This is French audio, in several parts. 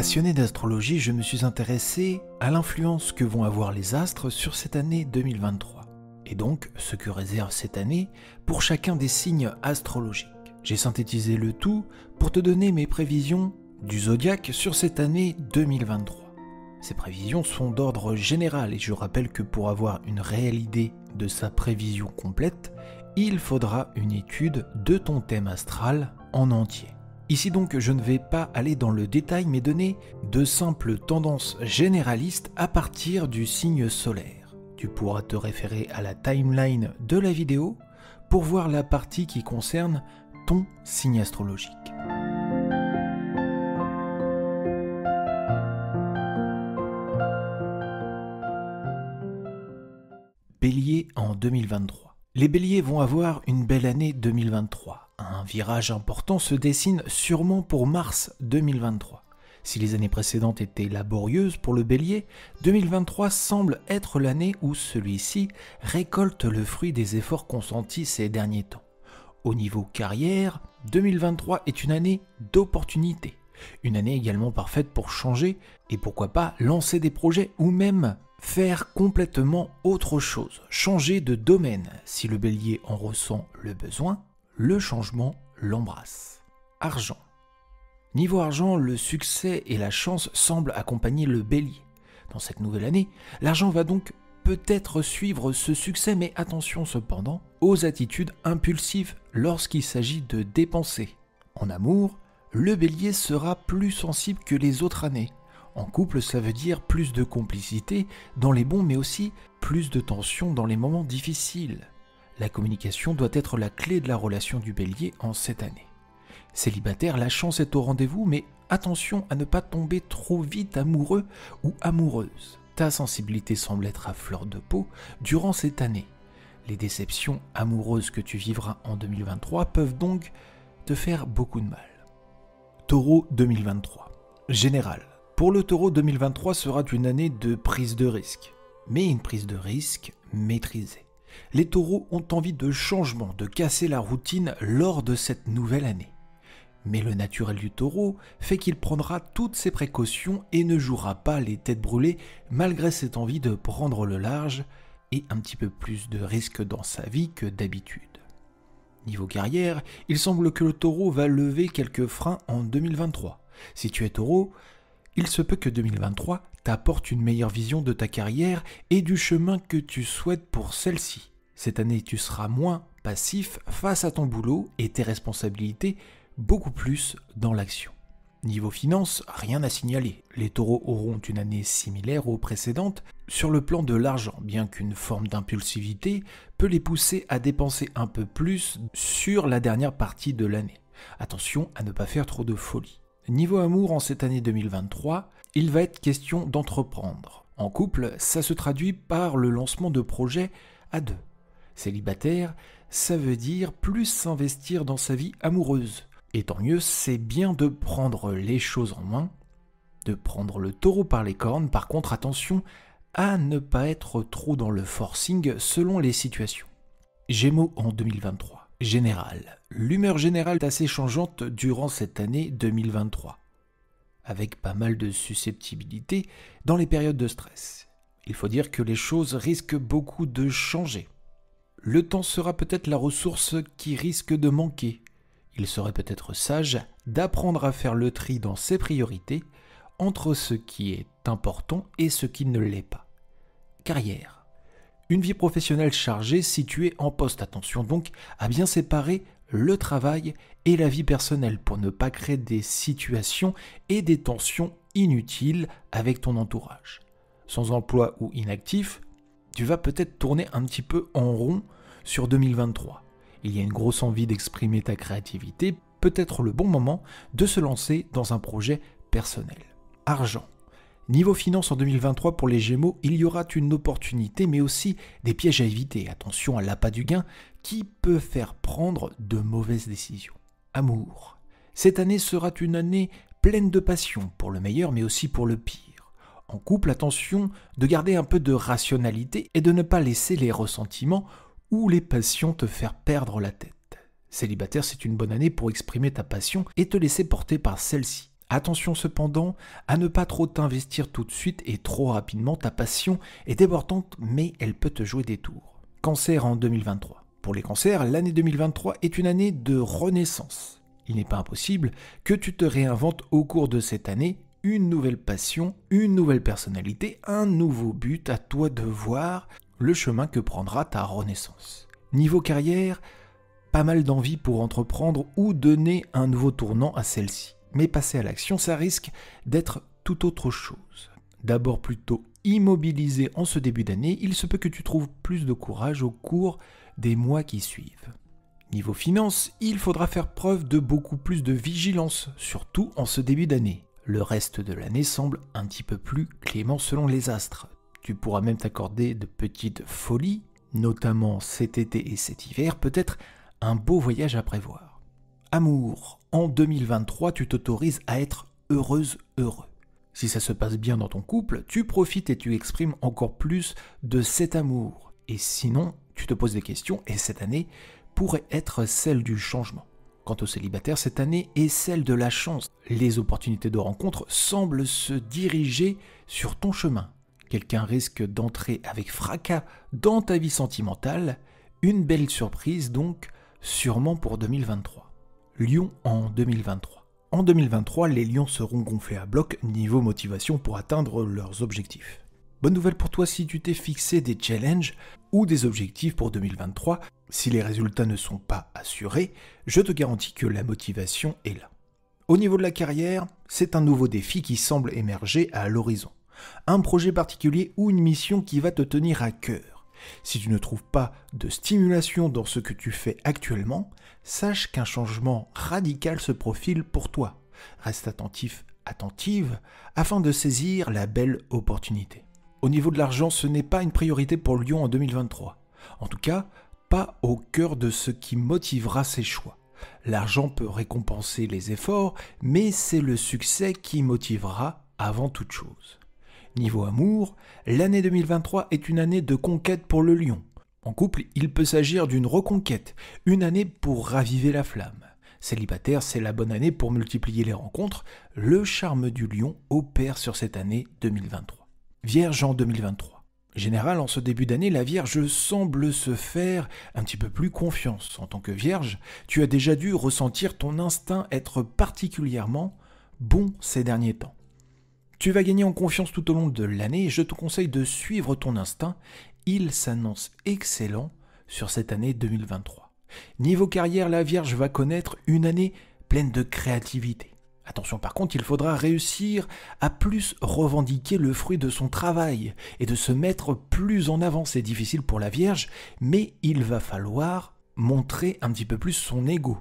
Passionné d'astrologie, je me suis intéressé à l'influence que vont avoir les astres sur cette année 2023, et donc ce que réserve cette année pour chacun des signes astrologiques. J'ai synthétisé le tout pour te donner mes prévisions du zodiaque sur cette année 2023. Ces prévisions sont d'ordre général et je rappelle que pour avoir une réelle idée de sa prévision complète, il faudra une étude de ton thème astral en entier. Ici donc je ne vais pas aller dans le détail mais donner de simples tendances généralistes à partir du signe solaire. Tu pourras te référer à la timeline de la vidéo pour voir la partie qui concerne ton signe astrologique. Bélier en 2023. Les Béliers vont avoir une belle année 2023. Un virage important se dessine sûrement pour mars 2023. Si les années précédentes étaient laborieuses pour le Bélier, 2023 semble être l'année où celui-ci récolte le fruit des efforts consentis ces derniers temps. Au niveau carrière, 2023 est une année d'opportunités. Une année également parfaite pour changer et pourquoi pas lancer des projets ou même faire complètement autre chose, changer de domaine si le Bélier en ressent le besoin. Le changement l'embrasse. Argent. Niveau argent, le succès et la chance semblent accompagner le Bélier. Dans cette nouvelle année, l'argent va donc peut-être suivre ce succès, mais attention cependant aux attitudes impulsives lorsqu'il s'agit de dépenser. En amour, le Bélier sera plus sensible que les autres années. En couple, ça veut dire plus de complicité dans les bons, mais aussi plus de tension dans les moments difficiles. La communication doit être la clé de la relation du Bélier en cette année. Célibataire, la chance est au rendez-vous, mais attention à ne pas tomber trop vite amoureux ou amoureuse. Ta sensibilité semble être à fleur de peau durant cette année. Les déceptions amoureuses que tu vivras en 2023 peuvent donc te faire beaucoup de mal. Taureau 2023. Général. Pour le Taureau, 2023 sera une année de prise de risque, mais une prise de risque maîtrisée. Les taureaux ont envie de changement, de casser la routine lors de cette nouvelle année. Mais le naturel du taureau fait qu'il prendra toutes ses précautions et ne jouera pas les têtes brûlées malgré cette envie de prendre le large et un petit peu plus de risques dans sa vie que d'habitude. Niveau carrière, il semble que le taureau va lever quelques freins en 2023. Si tu es taureau, il se peut que 2023 t'apporte une meilleure vision de ta carrière et du chemin que tu souhaites pour celle-ci. Cette année, tu seras moins passif face à ton boulot et tes responsabilités, beaucoup plus dans l'action. Niveau finance, rien à signaler. Les taureaux auront une année similaire aux précédentes sur le plan de l'argent, bien qu'une forme d'impulsivité peut les pousser à dépenser un peu plus sur la dernière partie de l'année. Attention à ne pas faire trop de folie. Niveau amour, en cette année 2023, il va être question d'entreprendre. En couple, ça se traduit par le lancement de projets à deux. Célibataire, ça veut dire plus s'investir dans sa vie amoureuse. Et tant mieux, c'est bien de prendre les choses en main, de prendre le taureau par les cornes. Par contre, attention à ne pas être trop dans le forcing selon les situations. Gémeaux en 2023. Général. L'humeur générale est assez changeante durant cette année 2023, avec pas mal de susceptibilité dans les périodes de stress. Il faut dire que les choses risquent beaucoup de changer. Le temps sera peut-être la ressource qui risque de manquer. Il serait peut-être sage d'apprendre à faire le tri dans ses priorités entre ce qui est important et ce qui ne l'est pas. Carrière. Une vie professionnelle chargée située en poste. Attention donc à bien séparer le travail et la vie personnelle pour ne pas créer des situations et des tensions inutiles avec ton entourage. Sans emploi ou inactif, tu vas peut-être tourner un petit peu en rond sur 2023. Il y a une grosse envie d'exprimer ta créativité, peut-être le bon moment de se lancer dans un projet personnel. Argent. Niveau finance en 2023 pour les Gémeaux, il y aura une opportunité mais aussi des pièges à éviter. Attention à l'appât du gain qui peut faire prendre de mauvaises décisions. Amour. Cette année sera une année pleine de passion pour le meilleur mais aussi pour le pire. En couple, attention de garder un peu de rationalité et de ne pas laisser les ressentiments ou les passions te faire perdre la tête. Célibataire, c'est une bonne année pour exprimer ta passion et te laisser porter par celle-ci. Attention cependant à ne pas trop t'investir tout de suite et trop rapidement. Ta passion est débordante, mais elle peut te jouer des tours. Cancer en 2023. Pour les cancers, l'année 2023 est une année de renaissance. Il n'est pas impossible que tu te réinventes au cours de cette année une nouvelle passion, une nouvelle personnalité, un nouveau but. À toi de voir le chemin que prendra ta renaissance. Niveau carrière, pas mal d'envie pour entreprendre ou donner un nouveau tournant à celle-ci. Mais passer à l'action, ça risque d'être tout autre chose. D'abord plutôt immobilisé en ce début d'année, il se peut que tu trouves plus de courage au cours des mois qui suivent. Niveau finance, il faudra faire preuve de beaucoup plus de vigilance, surtout en ce début d'année. Le reste de l'année semble un petit peu plus clément selon les astres. Tu pourras même t'accorder de petites folies, notamment cet été et cet hiver, peut-être un beau voyage à prévoir. Amour, en 2023, tu t'autorises à être heureuse, heureux. Si ça se passe bien dans ton couple, tu profites et tu exprimes encore plus de cet amour. Et sinon, tu te poses des questions et cette année pourrait être celle du changement. Quant aux célibataires, cette année est celle de la chance. Les opportunités de rencontre semblent se diriger sur ton chemin. Quelqu'un risque d'entrer avec fracas dans ta vie sentimentale. Une belle surprise donc, sûrement pour 2023. Lion en 2023. En 2023, les lions seront gonflés à bloc niveau motivation pour atteindre leurs objectifs. Bonne nouvelle pour toi si tu t'es fixé des challenges ou des objectifs pour 2023. Si les résultats ne sont pas assurés, je te garantis que la motivation est là. Au niveau de la carrière, c'est un nouveau défi qui semble émerger à l'horizon. Un projet particulier ou une mission qui va te tenir à cœur. Si tu ne trouves pas de stimulation dans ce que tu fais actuellement, sache qu'un changement radical se profile pour toi. Reste attentif, attentive, afin de saisir la belle opportunité. Au niveau de l'argent, ce n'est pas une priorité pour Lion en 2023. En tout cas, pas au cœur de ce qui motivera ses choix. L'argent peut récompenser les efforts, mais c'est le succès qui motivera avant toute chose. Niveau amour, l'année 2023 est une année de conquête pour le lion. En couple, il peut s'agir d'une reconquête, une année pour raviver la flamme. Célibataire, c'est la bonne année pour multiplier les rencontres. Le charme du lion opère sur cette année 2023. Vierge en 2023. Général, en ce début d'année, la Vierge semble se faire un petit peu plus confiance. En tant que Vierge, tu as déjà dû ressentir ton instinct être particulièrement bon ces derniers temps. Tu vas gagner en confiance tout au long de l'année et je te conseille de suivre ton instinct. Il s'annonce excellent sur cette année 2023. Niveau carrière, la Vierge va connaître une année pleine de créativité. Attention par contre, il faudra réussir à plus revendiquer le fruit de son travail et de se mettre plus en avant. C'est difficile pour la Vierge, mais il va falloir montrer un petit peu plus son ego.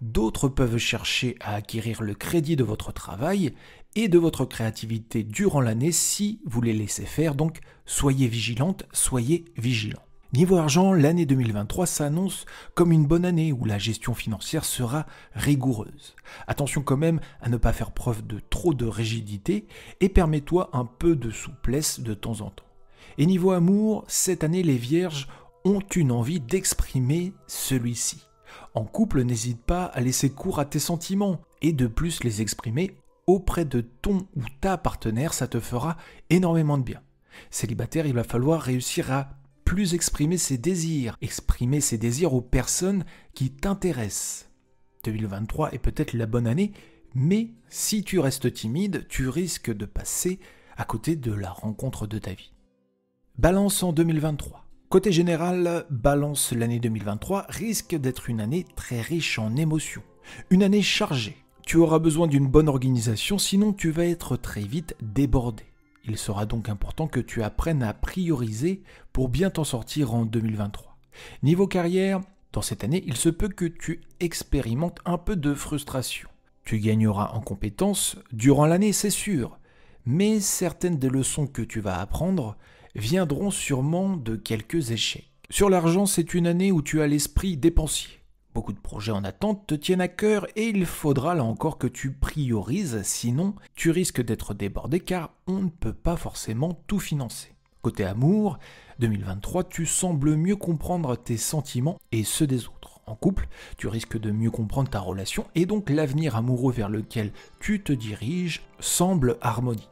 D'autres peuvent chercher à acquérir le crédit de votre travail et de votre créativité durant l'année si vous les laissez faire, donc soyez vigilante, soyez vigilant. Niveau argent, l'année 2023 s'annonce comme une bonne année où la gestion financière sera rigoureuse. Attention quand même à ne pas faire preuve de trop de rigidité et permets-toi un peu de souplesse de temps en temps. Et niveau amour, cette année les vierges ont une envie d'exprimer celui-ci. En couple, n'hésite pas à laisser cours à tes sentiments et de plus les exprimer auprès de ton ou ta partenaire, ça te fera énormément de bien. Célibataire, il va falloir réussir à plus exprimer ses désirs aux personnes qui t'intéressent. 2023 est peut-être la bonne année, mais si tu restes timide, tu risques de passer à côté de la rencontre de ta vie. Balance en 2023. Côté général, Balance, l'année 2023 risque d'être une année très riche en émotions, une année chargée. Tu auras besoin d'une bonne organisation, sinon tu vas être très vite débordé. Il sera donc important que tu apprennes à prioriser pour bien t'en sortir en 2023. Niveau carrière, dans cette année, il se peut que tu expérimentes un peu de frustration. Tu gagneras en compétences durant l'année, c'est sûr, mais certaines des leçons que tu vas apprendre viendront sûrement de quelques échecs. Sur l'argent, c'est une année où tu as l'esprit dépensier. Beaucoup de projets en attente te tiennent à cœur et il faudra là encore que tu priorises, sinon tu risques d'être débordé car on ne peut pas forcément tout financer. Côté amour, 2023, tu sembles mieux comprendre tes sentiments et ceux des autres. en couple, tu risques de mieux comprendre ta relation et donc l'avenir amoureux vers lequel tu te diriges semble harmonie.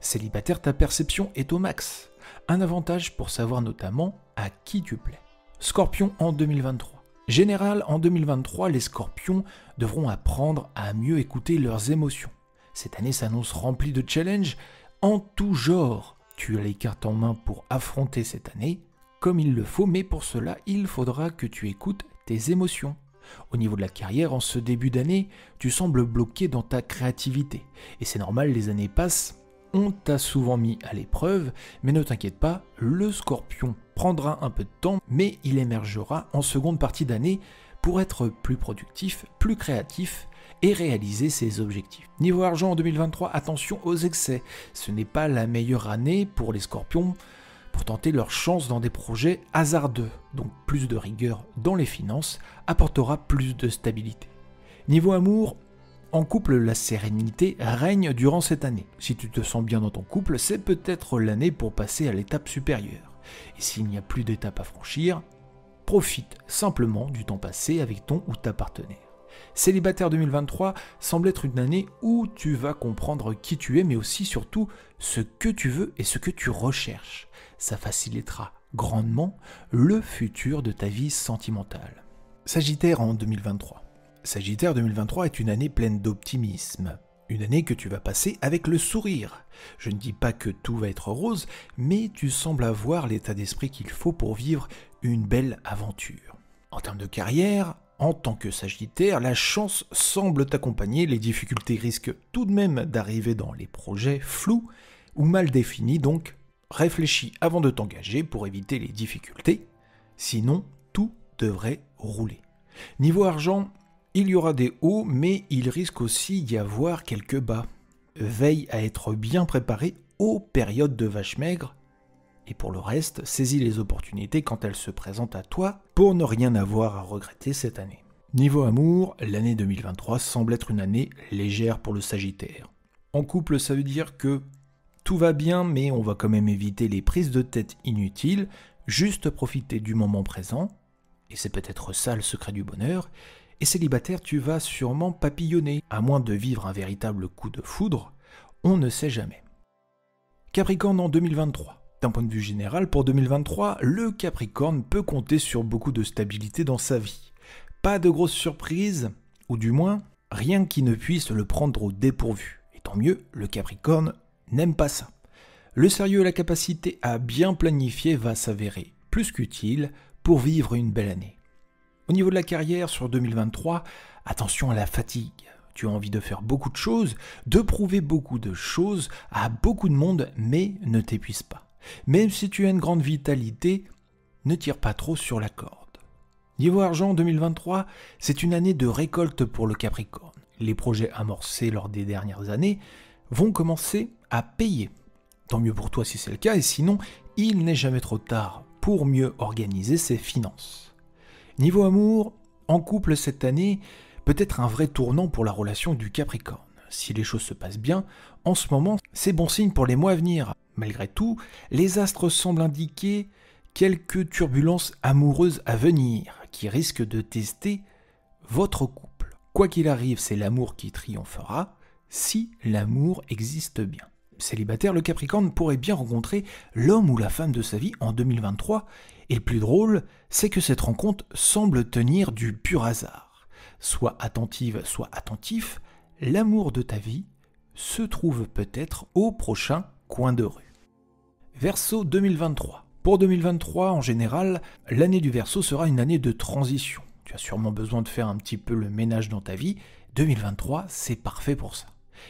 Célibataire, ta perception est au max. Un avantage pour savoir notamment à qui tu plais. Scorpion en 2023. Général, en 2023, les scorpions devront apprendre à mieux écouter leurs émotions. Cette année s'annonce remplie de challenges en tout genre. Tu as les cartes en main pour affronter cette année comme il le faut, mais pour cela, il faudra que tu écoutes tes émotions. Au niveau de la carrière, en ce début d'année, tu sembles bloqué dans ta créativité. Et c'est normal, les années passent, on t'a souvent mis à l'épreuve, mais ne t'inquiète pas, le scorpion prendra un peu de temps, mais il émergera en seconde partie d'année pour être plus productif, plus créatif et réaliser ses objectifs. Niveau argent en 2023, attention aux excès. Ce n'est pas la meilleure année pour les scorpions pour tenter leur chance dans des projets hasardeux. Donc plus de rigueur dans les finances apportera plus de stabilité. Niveau amour, en couple, la sérénité règne durant cette année. Si tu te sens bien dans ton couple, c'est peut-être l'année pour passer à l'étape supérieure. Et s'il n'y a plus d'étape à franchir, profite simplement du temps passé avec ton ou ta partenaire. Célibataire 2023 semble être une année où tu vas comprendre qui tu es, mais aussi surtout ce que tu veux et ce que tu recherches. Ça facilitera grandement le futur de ta vie sentimentale. Sagittaire en 2023. Sagittaire 2023 est une année pleine d'optimisme, une année que tu vas passer avec le sourire. Je ne dis pas que tout va être rose, mais tu sembles avoir l'état d'esprit qu'il faut pour vivre une belle aventure. En termes de carrière, en tant que Sagittaire, la chance semble t'accompagner, les difficultés risquent tout de même d'arriver dans les projets flous ou mal définis, donc réfléchis avant de t'engager pour éviter les difficultés, sinon tout devrait rouler. Niveau argent, il y aura des hauts, mais il risque aussi d'y avoir quelques bas. Veille à être bien préparé aux périodes de vaches maigres. Et pour le reste, saisis les opportunités quand elles se présentent à toi pour ne rien avoir à regretter cette année. Niveau amour, l'année 2023 semble être une année légère pour le Sagittaire. En couple, ça veut dire que tout va bien, mais on va quand même éviter les prises de tête inutiles, juste profiter du moment présent. Et c'est peut-être ça le secret du bonheur. Et célibataire, tu vas sûrement papillonner, à moins de vivre un véritable coup de foudre, on ne sait jamais. Capricorne en 2023. D'un point de vue général, pour 2023, le Capricorne peut compter sur beaucoup de stabilité dans sa vie. Pas de grosses surprises, ou du moins, rien qui ne puisse le prendre au dépourvu. Et tant mieux, le Capricorne n'aime pas ça. Le sérieux et la capacité à bien planifier va s'avérer plus qu'utile pour vivre une belle année. Au niveau de la carrière sur 2023, attention à la fatigue. Tu as envie de faire beaucoup de choses, de prouver beaucoup de choses à beaucoup de monde, mais ne t'épuise pas. Même si tu as une grande vitalité, ne tire pas trop sur la corde. Niveau argent 2023, c'est une année de récolte pour le Capricorne. Les projets amorcés lors des dernières années vont commencer à payer. Tant mieux pour toi si c'est le cas, et sinon, il n'est jamais trop tard pour mieux organiser ses finances. Niveau amour, en couple cette année, peut-être un vrai tournant pour la relation du Capricorne. Si les choses se passent bien, en ce moment, c'est bon signe pour les mois à venir. Malgré tout, les astres semblent indiquer quelques turbulences amoureuses à venir qui risquent de tester votre couple. Quoi qu'il arrive, c'est l'amour qui triomphera, si l'amour existe bien. Célibataire, le Capricorne pourrait bien rencontrer l'homme ou la femme de sa vie en 2023. Et le plus drôle, c'est que cette rencontre semble tenir du pur hasard. Sois attentive, sois attentif, l'amour de ta vie se trouve peut-être au prochain coin de rue. Verseau 2023. Pour 2023, en général, l'année du Verseau sera une année de transition. Tu as sûrement besoin de faire un petit peu le ménage dans ta vie. 2023, c'est parfait pour ça.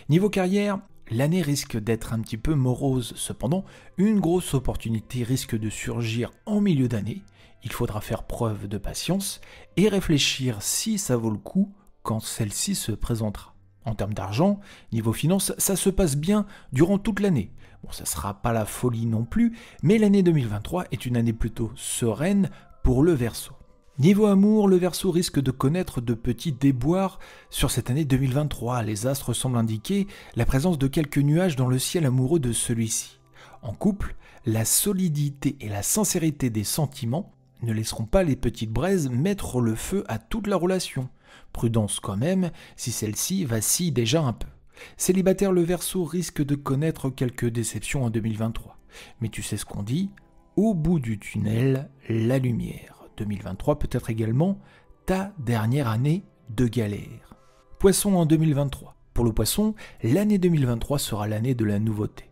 Niveau carrière, l'année risque d'être un petit peu morose, cependant, une grosse opportunité risque de surgir en milieu d'année. Il faudra faire preuve de patience et réfléchir si ça vaut le coup quand celle-ci se présentera. En termes d'argent, niveau finance, ça se passe bien durant toute l'année. Bon, ça ne sera pas la folie non plus, mais l'année 2023 est une année plutôt sereine pour le Verseau. Niveau amour, le Verseau risque de connaître de petits déboires sur cette année 2023. Les astres semblent indiquer la présence de quelques nuages dans le ciel amoureux de celui-ci. En couple, la solidité et la sincérité des sentiments Ne laisseront pas les petites braises mettre le feu à toute la relation. Prudence quand même, si celle-ci vacille déjà un peu. Célibataire, le Verseau risque de connaître quelques déceptions en 2023. Mais tu sais ce qu'on dit, au bout du tunnel, la lumière. 2023 peut être également ta dernière année de galère. Poisson en 2023. Pour le Poisson, l'année 2023 sera l'année de la nouveauté.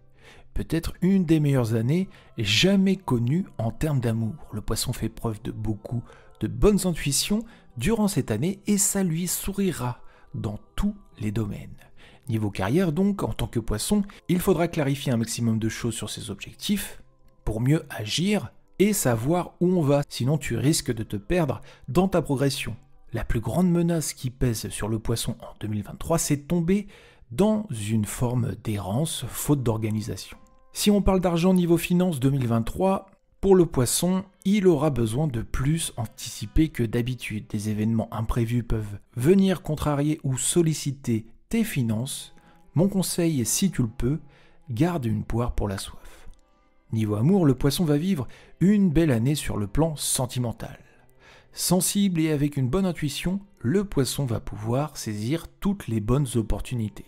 Peut-être une des meilleures années jamais connues en termes d'amour. Le Poisson fait preuve de beaucoup de bonnes intuitions durant cette année et ça lui sourira dans tous les domaines. Niveau carrière donc, en tant que Poisson, il faudra clarifier un maximum de choses sur ses objectifs pour mieux agir et savoir où on va, sinon tu risques de te perdre dans ta progression. La plus grande menace qui pèse sur le Poisson en 2023, c'est tomber dans une forme d'errance, faute d'organisation. Si on parle d'argent niveau finance 2023, pour le Poisson, il aura besoin de plus anticiper que d'habitude. Des événements imprévus peuvent venir contrarier ou solliciter tes finances. Mon conseil est, si tu le peux, garde une poire pour la soif. Niveau amour, le Poisson va vivre une belle année sur le plan sentimental. Sensible et avec une bonne intuition, le Poisson va pouvoir saisir toutes les bonnes opportunités.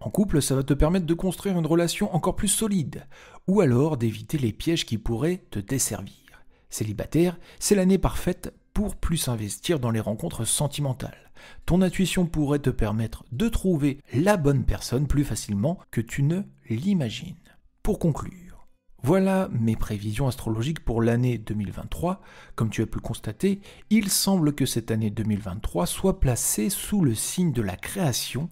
En couple, ça va te permettre de construire une relation encore plus solide, ou alors d'éviter les pièges qui pourraient te desservir. Célibataire, c'est l'année parfaite pour plus investir dans les rencontres sentimentales. Ton intuition pourrait te permettre de trouver la bonne personne plus facilement que tu ne l'imagines. Pour conclure, voilà mes prévisions astrologiques pour l'année 2023. Comme tu as pu le constater, il semble que cette année 2023 soit placée sous le signe de la création,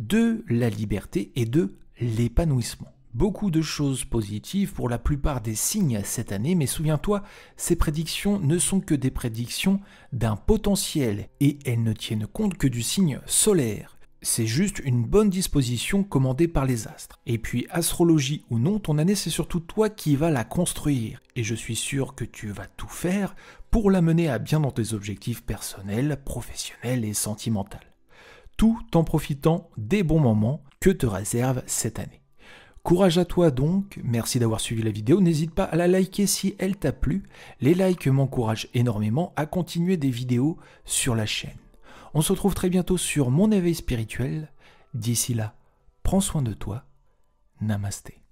de la liberté et de l'épanouissement. Beaucoup de choses positives pour la plupart des signes cette année, mais souviens-toi, ces prédictions ne sont que des prédictions d'un potentiel et elles ne tiennent compte que du signe solaire. C'est juste une bonne disposition commandée par les astres. Et puis, astrologie ou non, ton année, c'est surtout toi qui vas la construire. Et je suis sûr que tu vas tout faire pour la mener à bien dans tes objectifs personnels, professionnels et sentimentaux, tout en profitant des bons moments que te réserve cette année. Courage à toi donc, merci d'avoir suivi la vidéo, n'hésite pas à la liker si elle t'a plu, les likes m'encouragent énormément à continuer des vidéos sur la chaîne. On se retrouve très bientôt sur Mon Éveil Spirituel, d'ici là, prends soin de toi, Namasté.